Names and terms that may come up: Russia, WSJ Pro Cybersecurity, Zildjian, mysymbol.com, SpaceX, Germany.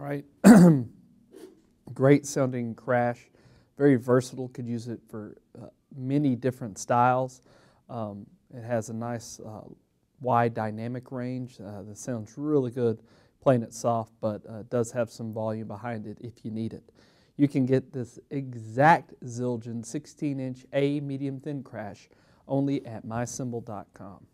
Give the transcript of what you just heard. All right. Great sounding crash, very versatile, could use it for many different styles. It has a nice wide dynamic range that sounds really good playing it soft, but does have some volume behind it if you need it. You can get this exact Zildjian 16-inch A medium thin crash only at mysymbol.com.